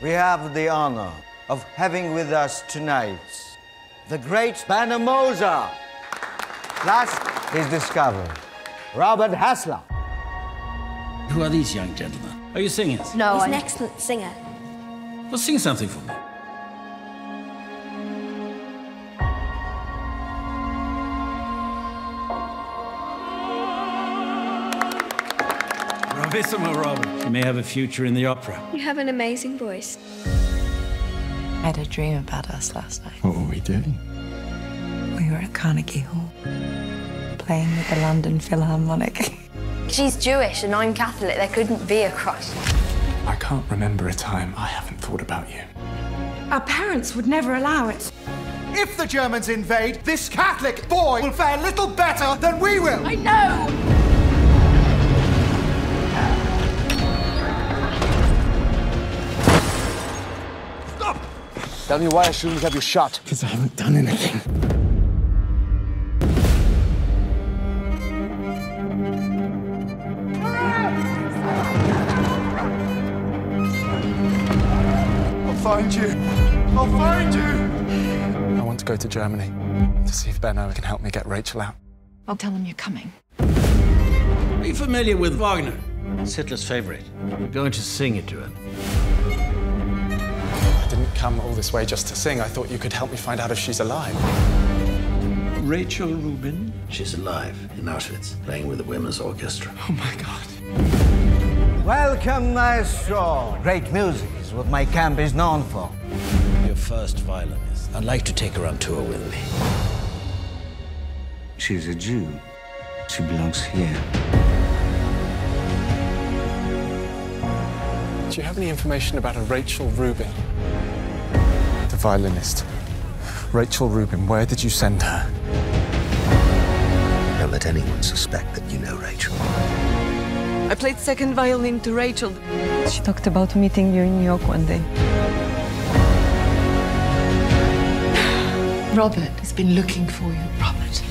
We have the honor of having with us tonight the great Panamosa, plus his discoverer, Robert Hassler. Who are these young gentlemen? Are you singers? No, I'm an excellent singer. Well, sing something for me. Bravissimo, Robert. You may have a future in the opera. You have an amazing voice. I had a dream about us last night. What were we doing? We were at Carnegie Hall, playing with the London Philharmonic. She's Jewish and I'm Catholic. There couldn't be a crush. I can't remember a time I haven't thought about you. Our parents would never allow it. If the Germans invade, this Catholic boy will fare little better than we will. I know! Tell me why I shouldn't have you shot. Because I haven't done anything. I'll find you. I'll find you. I want to go to Germany to see if Benno can help me get Rachel out. I'll tell him you're coming. Are you familiar with Wagner? It's Hitler's favorite. We're going to sing it to him. Come all this way just to sing. I thought you could help me find out if she's alive. Rachel Rubin? She's alive in Auschwitz, playing with the women's orchestra. Oh my God. Welcome, maestro. Great music is what my camp is known for. Your first violinist. I'd like to take her on tour with me. She's a Jew. She belongs here. Do you have any information about a Rachel Rubin? Violinist. Rachel Rubin, where did you send her? Don't let anyone suspect that you know Rachel. I played second violin to Rachel. She talked about meeting you in New York one day. Robert has been looking for you. Robert.